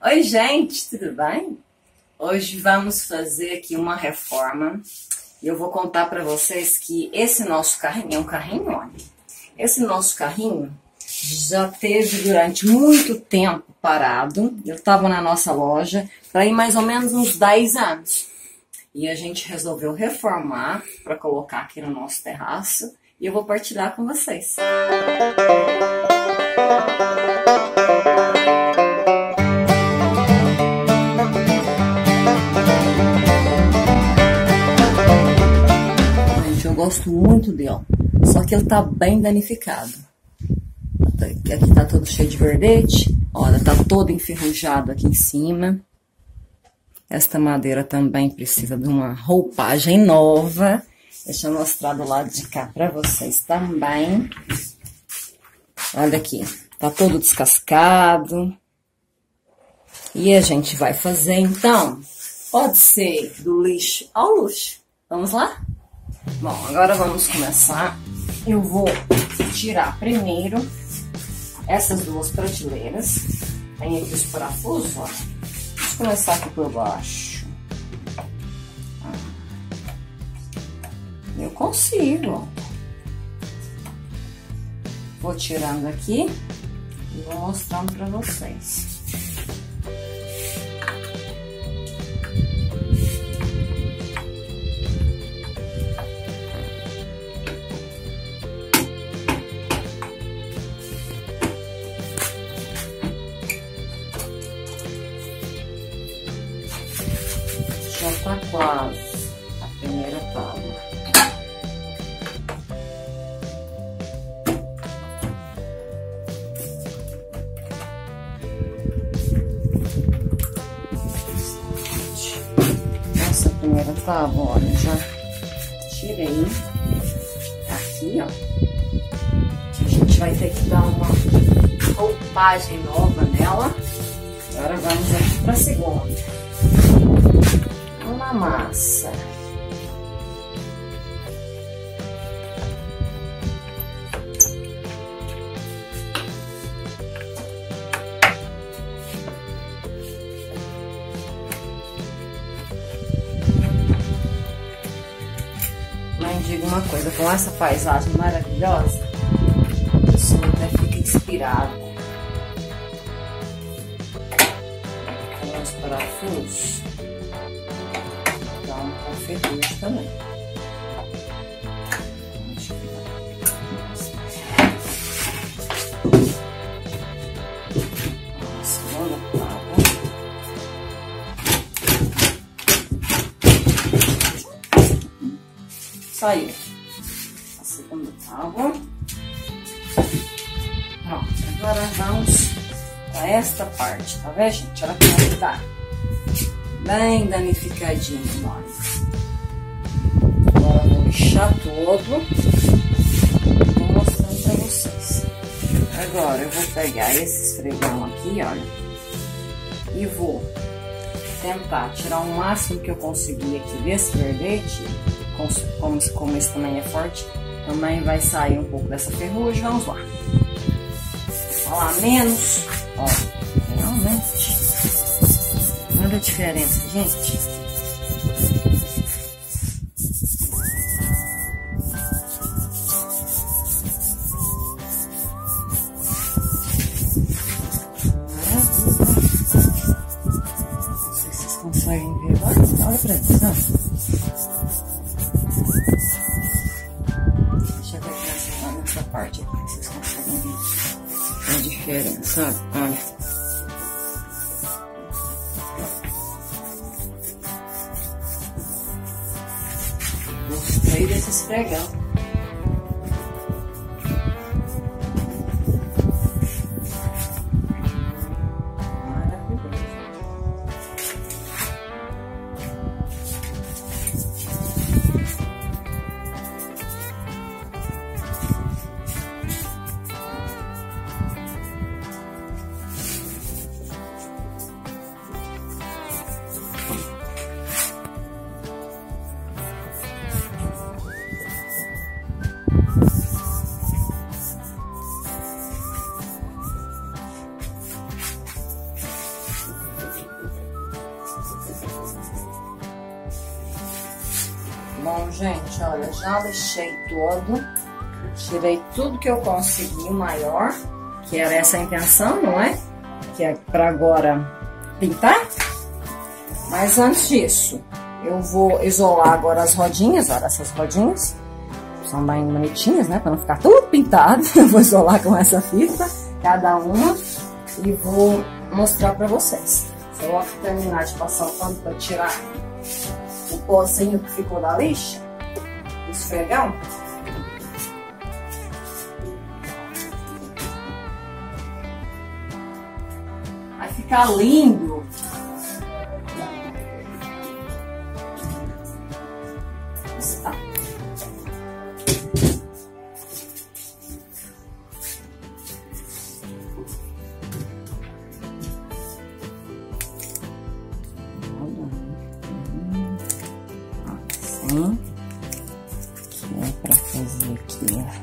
Oi gente, tudo bem? Hoje vamos fazer aqui uma reforma e eu vou contar para vocês que esse nosso carrinho, é um carrinho, olha, esse nosso carrinho já teve durante muito tempo parado. Eu estava na nossa loja para ir mais ou menos uns 10 anos e a gente resolveu reformar para colocar aqui no nosso terraço e eu vou partilhar com vocês. Gosto muito dele, só que ele tá bem danificado. Aqui tá todo cheio de verdete, olha, tá todo enferrujado aqui em cima. Esta madeira também precisa de uma roupagem nova. Deixa eu mostrar do lado de cá pra vocês também. Olha aqui, tá todo descascado. E a gente vai fazer, então, pode ser do lixo ao luxo. Vamos lá? Bom, agora vamos começar. Eu vou tirar primeiro essas duas prateleiras. Tem aqui os parafusos, ó. Vamos começar aqui por baixo. Eu consigo. Vou tirando aqui e vou mostrando pra vocês. Já tá quase a primeira tábua. Essa primeira tábua, olha, já tirei aqui, ó. A gente vai ter que dar uma roupagem nova nela. Agora vamos aqui pra segunda. Uma massa. Mas digo uma coisa, com essa paisagem maravilhosa, a pessoa até fica inspirada. Com os parafusos. Também. Saiu a segunda tábua. Pronto, agora vamos para esta parte, tá vendo, gente? Olha como ele tá bem danificadinho, olha. Deixar todo, vou mostrando pra vocês. Agora eu vou pegar esse esfregão aqui, olha, e vou tentar tirar o máximo que eu conseguir aqui desse verdete. Como esse também é forte, também vai sair um pouco dessa ferrugem. Vamos lá, falar menos, ó, realmente, olha a diferença, gente. Olha pra eles, não. Deixa eu pegar nessa parte aqui, que vocês conseguem ver a diferença, olha. Gostei desse esfregão. mão, gente, olha, já lixei todo. Tirei tudo que eu consegui maior, que era essa a intenção, não é? Que é pra agora pintar. Mas antes disso, eu vou isolar agora as rodinhas, olha essas rodinhas. São bem bonitinhas, né? Pra não ficar tudo pintado. Eu vou isolar com essa fita, cada uma, e vou mostrar pra vocês. Só que terminar de passar o pano pra tirar o pozinho que ficou da lixa, o esfregão. Vai ficar lindo! Está. Assim. Que é pra fazer aqui, ó.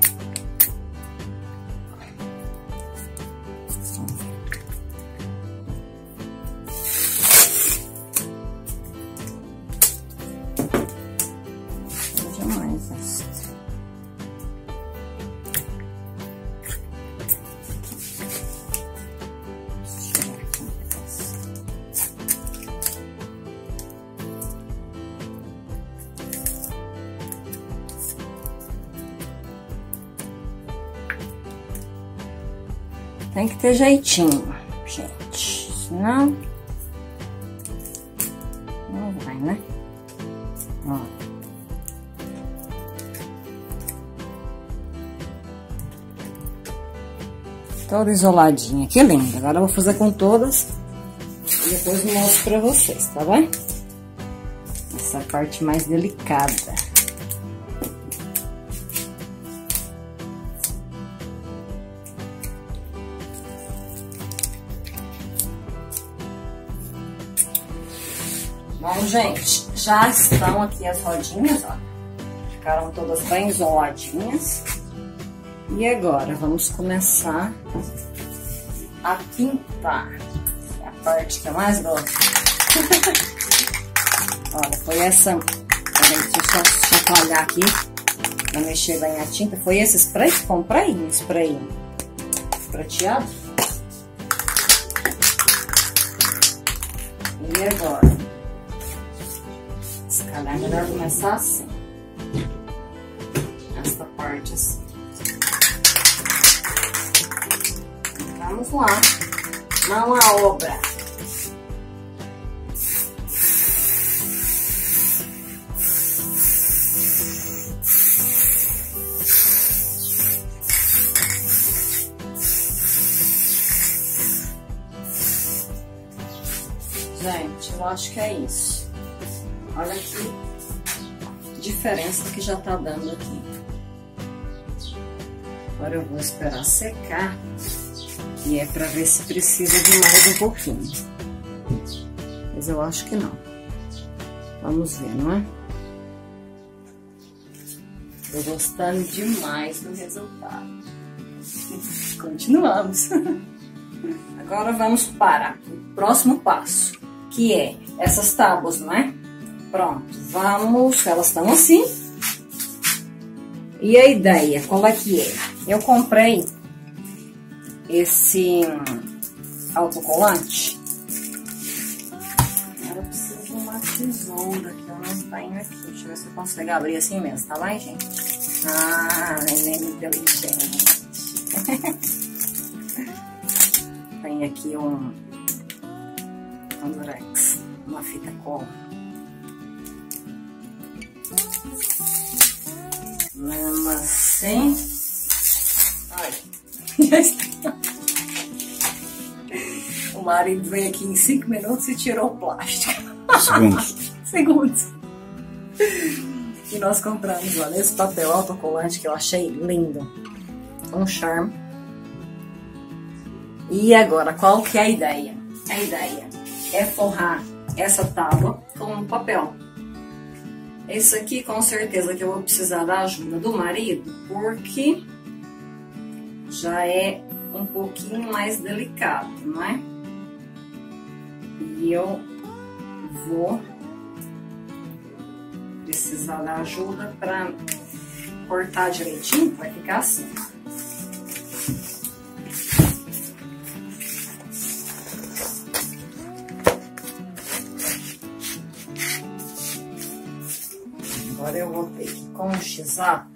Tem que ter jeitinho, gente, senão não vai, né? Ó. Toda isoladinha, que linda. Agora eu vou fazer com todas e depois mostro pra vocês, tá bem? Essa parte mais delicada. Bom, gente, já estão aqui as rodinhas, ó. Ficaram todas bem isoladinhas. E agora, vamos começar a pintar. É a parte que é mais doce. Olha, foi essa... Deixa eu só chacoalhar aqui, pra mexer bem a tinta. Foi esse spray que comprei? Um spray prateado. E agora? É melhor começar assim, esta parte assim. Vamos lá, mão à obra. Gente, eu acho que é isso. Olha que diferença que já tá dando aqui. Agora eu vou esperar secar, que é pra ver se precisa de mais um pouquinho. Mas eu acho que não. Vamos ver, não é? Tô gostando demais do resultado. Continuamos. Agora vamos para o próximo passo, que é essas tábuas, não é? Pronto, vamos, elas estão assim. E a ideia, qual é que é? Eu comprei esse autocolante. Agora eu preciso de uma tesoura que eu não tenho aqui. Deixa eu ver se eu consigo abrir assim mesmo, tá lá, gente? Ah, neném inteligente. Tem aqui um durex, uma fita cola. Lama assim. Olha, já está. O marido vem aqui em 5 minutos e tirou o plástico. Segundos. E nós compramos, olha, esse papel autocolante que eu achei lindo. Um charme. E agora, qual que é a ideia? A ideia é forrar essa tábua com um papel. Esse aqui, com certeza, que eu vou precisar da ajuda do marido, porque já é um pouquinho mais delicado, não é? E eu vou precisar da ajuda para cortar direitinho, vai ficar assim. Agora eu vou ter que, com o x-ato,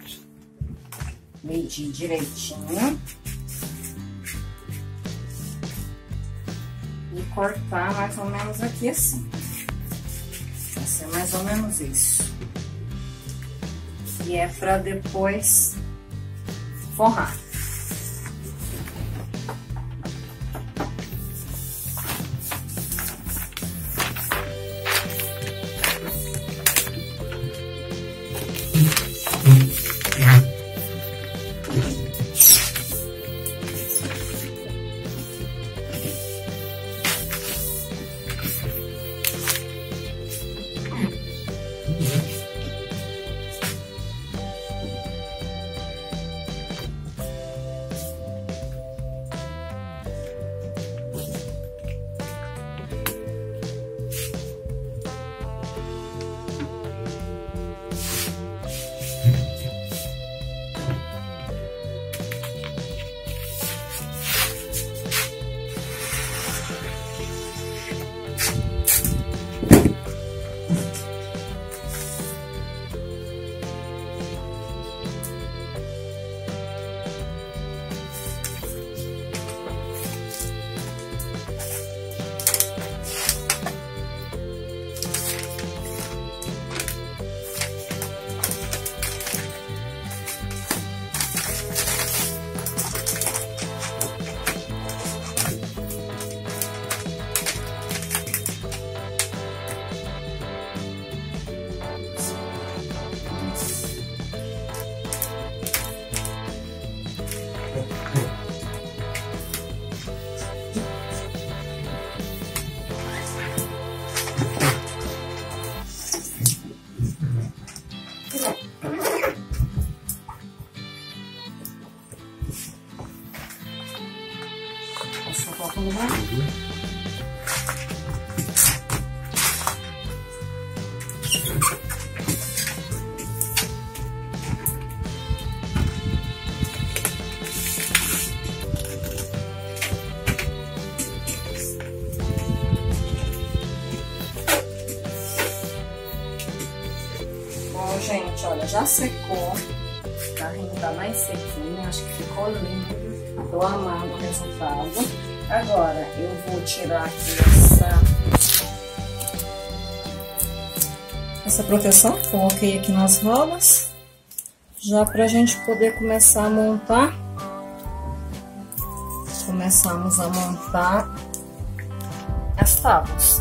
medir direitinho e cortar mais ou menos aqui assim. Vai ser mais ou menos isso. E é pra depois forrar. Gente, olha, já secou, a renda tá mais sequinha, acho que ficou lindo, tô amando o resultado. Agora, eu vou tirar aqui essa proteção, coloquei aqui nas rolas, já pra gente poder começar a montar. Começamos a montar as tábuas.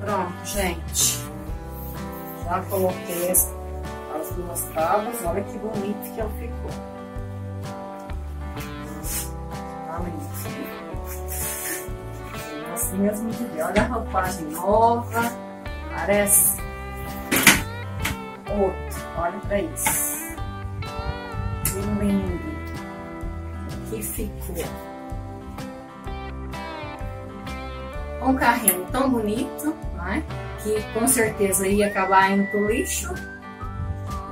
Pronto, gente, já coloquei as duas tábuas, olha que bonito que ela ficou. Tá lindo. Nossa, mesmo de ver, olha a roupagem nova, parece outro, olha pra isso. Que lindo que ficou. Um carrinho tão bonito, né? Que com certeza ia acabar indo pro lixo.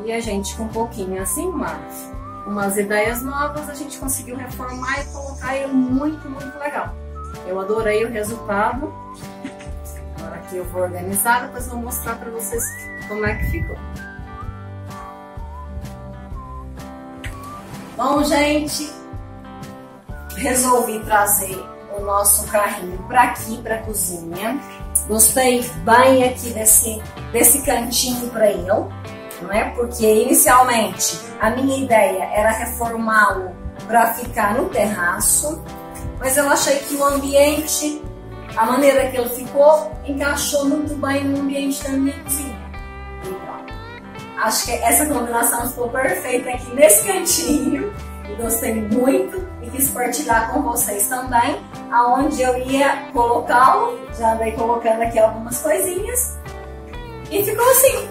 E a gente, com um pouquinho assim, umas ideias novas, a gente conseguiu reformar e colocar ele muito, muito legal. Eu adorei o resultado. Agora aqui eu vou organizar, depois vou mostrar para vocês como é que ficou. Bom, gente, resolvi trazer o nosso carrinho para aqui, para a cozinha. Gostei bem aqui desse cantinho para eu, não é? Porque inicialmente a minha ideia era reformá-lo para ficar no terraço, mas eu achei que o ambiente, a maneira que ele ficou, encaixou muito bem no ambiente da minha cozinha. Então, acho que essa combinação ficou perfeita aqui nesse cantinho. Gostei muito e que fiz partilhar com vocês também, aonde eu ia colocá-lo, já andei colocando aqui algumas coisinhas, e ficou assim.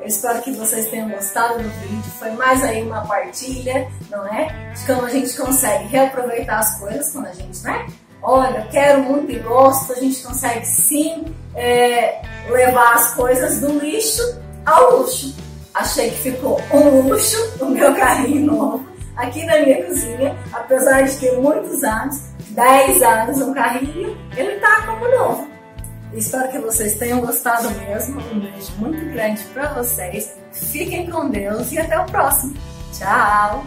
Eu espero que vocês tenham gostado do vídeo, foi mais aí uma partilha, não é? De como a gente consegue reaproveitar as coisas quando a gente, né? Olha, quero muito e gosto, a gente consegue sim levar as coisas do lixo ao luxo. Achei que ficou um luxo o meu carrinho novo aqui na minha cozinha, apesar de ter muitos anos, 10 anos um carrinho, ele tá como novo. Espero que vocês tenham gostado mesmo, um beijo muito grande para vocês, fiquem com Deus e até o próximo. Tchau!